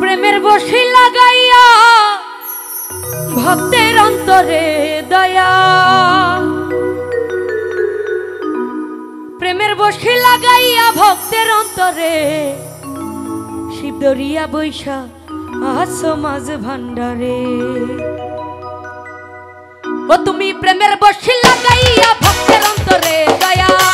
প্রেমের বসি লাগাইয়া ভক্তের অন্তরে দয়া, প্রেমের বসি লাগাইয়া ভক্তের অন্তরে শিব দরিয়া বৈশা আসো মাঝ ভান্ডারে। ও তুমি প্রেমের বসি লাগাইয়া ভক্তের অন্তরে দয়া।